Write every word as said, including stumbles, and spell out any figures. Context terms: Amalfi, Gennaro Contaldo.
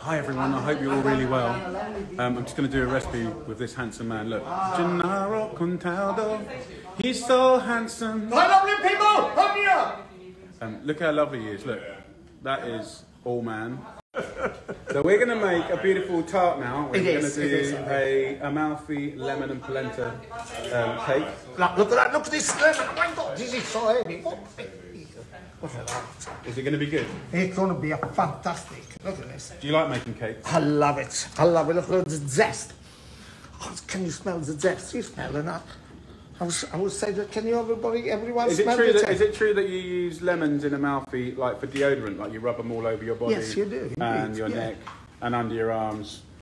Hi everyone, I hope you're all really well. Um, I'm just going to do a recipe with this handsome man. Look, Gennaro Contaldo, he's so handsome. Hi lovely people, come here! Um, look how lovely he is, look. That is all man. So we're going to make a beautiful tart now. We're going to do a Amalfi lemon and polenta um, cake. Look, look at that, look at this lemon. Oh my God, this is so heavy. Is it going to be good? It's going to be a fantastic. Look at this. Do you like making cakes? I love it. I love it. Look at the zest. Oh, can you smell the zest? You smell enough. I was, I would say that. Can you everybody, everyone? Is it true that, is it true that you use lemons in Amalfi like for deodorant? Like you rub them all over your body? Yes, you do. And your yeah. neck and under your arms.